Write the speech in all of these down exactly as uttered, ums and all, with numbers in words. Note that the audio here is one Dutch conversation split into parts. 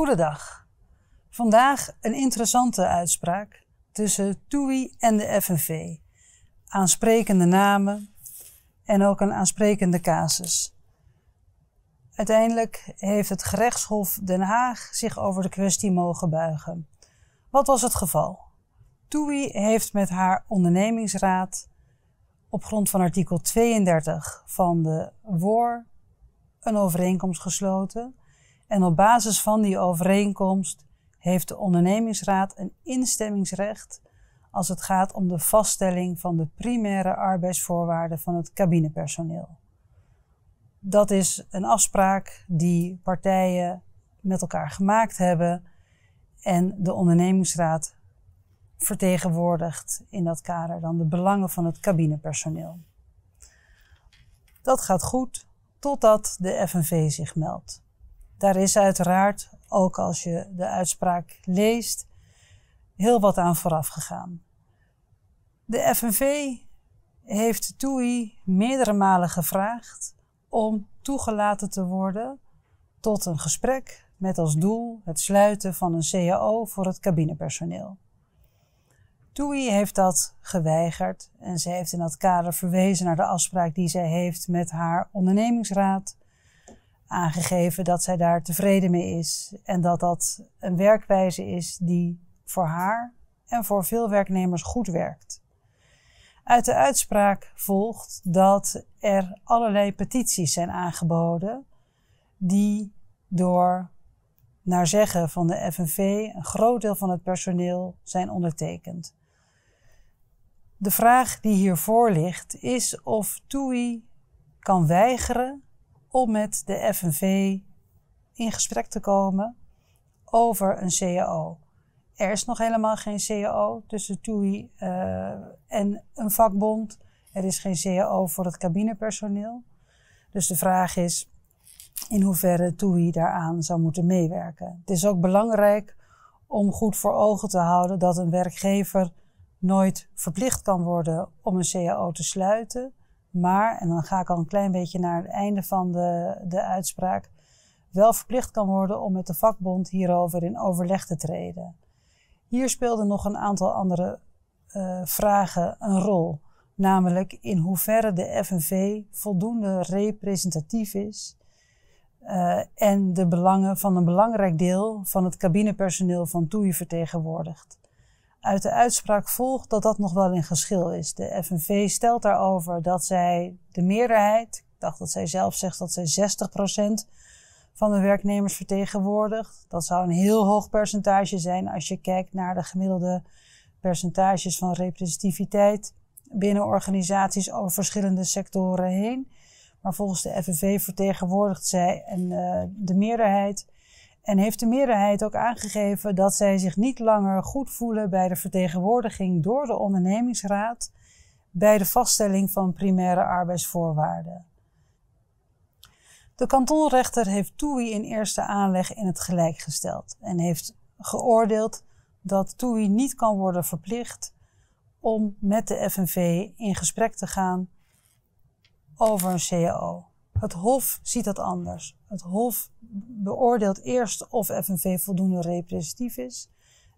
Goedendag. Vandaag een interessante uitspraak tussen T U I en de F N V. Aansprekende namen en ook een aansprekende casus. Uiteindelijk heeft het gerechtshof Den Haag zich over de kwestie mogen buigen. Wat was het geval? T U I heeft met haar ondernemingsraad op grond van artikel tweeëndertig van de W O R een overeenkomst gesloten. En op basis van die overeenkomst heeft de ondernemingsraad een instemmingsrecht als het gaat om de vaststelling van de primaire arbeidsvoorwaarden van het cabinepersoneel. Dat is een afspraak die partijen met elkaar gemaakt hebben en de ondernemingsraad vertegenwoordigt in dat kader dan de belangen van het cabinepersoneel. Dat gaat goed totdat de F N V zich meldt. Daar is uiteraard, ook als je de uitspraak leest, heel wat aan vooraf gegaan. De F N V heeft T U I meerdere malen gevraagd om toegelaten te worden tot een gesprek met als doel het sluiten van een C A O voor het cabinepersoneel. T U I heeft dat geweigerd en ze heeft in dat kader verwezen naar de afspraak die zij heeft met haar ondernemingsraad. Aangegeven dat zij daar tevreden mee is en dat dat een werkwijze is die voor haar en voor veel werknemers goed werkt. Uit de uitspraak volgt dat er allerlei petities zijn aangeboden die door, naar zeggen van de F N V, een groot deel van het personeel zijn ondertekend. De vraag die hiervoor ligt is of T U I kan weigeren om met de F N V in gesprek te komen over een C A O. Er is nog helemaal geen C A O tussen T U I uh, en een vakbond. Er is geen C A O voor het cabinepersoneel. Dus de vraag is in hoeverre T U I daaraan zou moeten meewerken. Het is ook belangrijk om goed voor ogen te houden dat een werkgever nooit verplicht kan worden om een C A O te sluiten. Maar, en dan ga ik al een klein beetje naar het einde van de, de uitspraak, wel verplicht kan worden om met de vakbond hierover in overleg te treden. Hier speelden nog een aantal andere uh, vragen een rol. Namelijk in hoeverre de F N V voldoende representatief is uh, en de belangen van een belangrijk deel van het cabinepersoneel van T U I vertegenwoordigt. Uit de uitspraak volgt dat dat nog wel in geschil is. De F N V stelt daarover dat zij de meerderheid, ik dacht dat zij zelf zegt dat zij zestig procent van de werknemers vertegenwoordigt. Dat zou een heel hoog percentage zijn als je kijkt naar de gemiddelde percentages van representativiteit binnen organisaties over verschillende sectoren heen. Maar volgens de F N V vertegenwoordigt zij een, uh, de meerderheid. En heeft de meerderheid ook aangegeven dat zij zich niet langer goed voelen bij de vertegenwoordiging door de ondernemingsraad bij de vaststelling van primaire arbeidsvoorwaarden. De kantonrechter heeft T U I in eerste aanleg in het gelijk gesteld en heeft geoordeeld dat T U I niet kan worden verplicht om met de F N V in gesprek te gaan over een C A O. Het Hof ziet dat anders. Het Hof beoordeelt eerst of F N V voldoende representatief is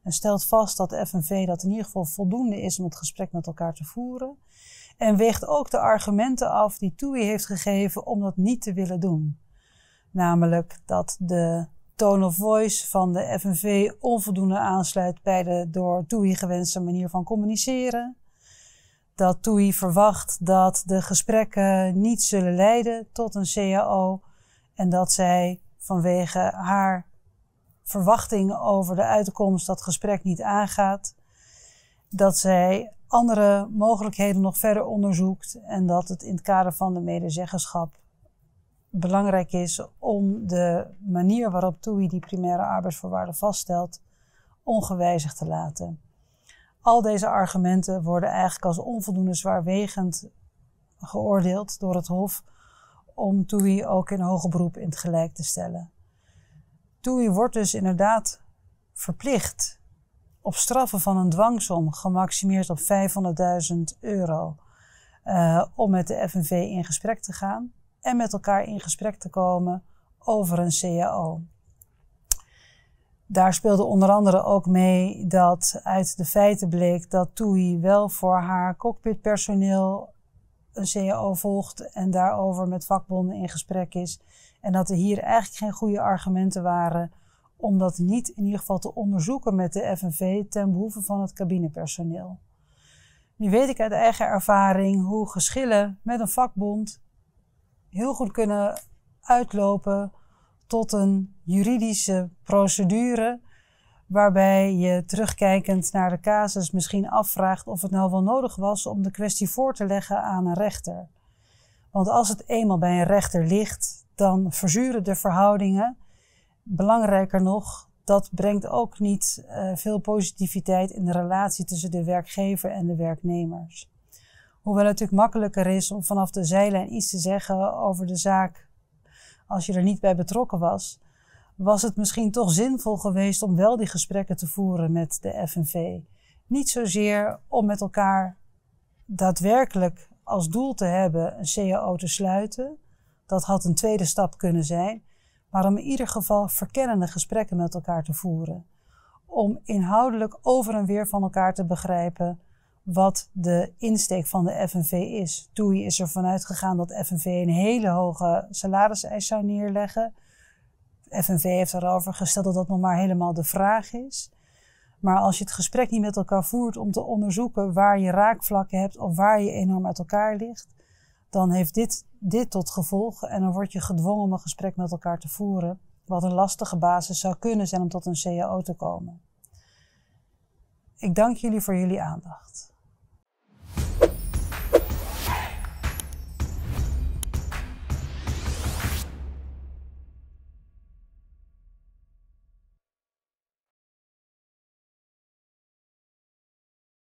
en stelt vast dat de F N V dat in ieder geval voldoende is om het gesprek met elkaar te voeren en weegt ook de argumenten af die T U I heeft gegeven om dat niet te willen doen. Namelijk dat de tone of voice van de F N V onvoldoende aansluit bij de door T U I gewenste manier van communiceren. Dat T U I verwacht dat de gesprekken niet zullen leiden tot een C A O en dat zij vanwege haar verwachting over de uitkomst dat gesprek niet aangaat, dat zij andere mogelijkheden nog verder onderzoekt en dat het in het kader van de medezeggenschap belangrijk is om de manier waarop T U I die primaire arbeidsvoorwaarden vaststelt ongewijzigd te laten. Al deze argumenten worden eigenlijk als onvoldoende zwaarwegend geoordeeld door het Hof om T U I ook in hoger beroep in het gelijk te stellen. T U I wordt dus inderdaad verplicht op straffen van een dwangsom gemaximeerd op vijfhonderdduizend euro uh, om met de F N V in gesprek te gaan en met elkaar in gesprek te komen over een C A O. Daar speelde onder andere ook mee dat uit de feiten bleek dat T U I wel voor haar cockpitpersoneel een C A O volgt en daarover met vakbonden in gesprek is. En dat er hier eigenlijk geen goede argumenten waren om dat niet in ieder geval te onderzoeken met de F N V ten behoeve van het cabinepersoneel. Nu weet ik uit eigen ervaring hoe geschillen met een vakbond heel goed kunnen uitlopen tot een juridische procedure waarbij je terugkijkend naar de casus misschien afvraagt of het nou wel nodig was om de kwestie voor te leggen aan een rechter. Want als het eenmaal bij een rechter ligt, dan verzuren de verhoudingen. Belangrijker nog, dat brengt ook niet uh, veel positiviteit in de relatie tussen de werkgever en de werknemers. Hoewel het natuurlijk makkelijker is om vanaf de zijlijn iets te zeggen over de zaak als je er niet bij betrokken was, was het misschien toch zinvol geweest om wel die gesprekken te voeren met de F N V. Niet zozeer om met elkaar daadwerkelijk als doel te hebben een C A O te sluiten. Dat had een tweede stap kunnen zijn. Maar om in ieder geval verkennende gesprekken met elkaar te voeren. Om inhoudelijk over en weer van elkaar te begrijpen wat de insteek van de F N V is. T U I is ervan uitgegaan dat F N V een hele hoge salariseis zou neerleggen. F N V heeft daarover gesteld dat dat nog maar helemaal de vraag is. Maar als je het gesprek niet met elkaar voert om te onderzoeken waar je raakvlakken hebt of waar je enorm uit elkaar ligt, dan heeft dit, dit tot gevolg en dan word je gedwongen om een gesprek met elkaar te voeren, wat een lastige basis zou kunnen zijn om tot een C A O te komen. Ik dank jullie voor jullie aandacht.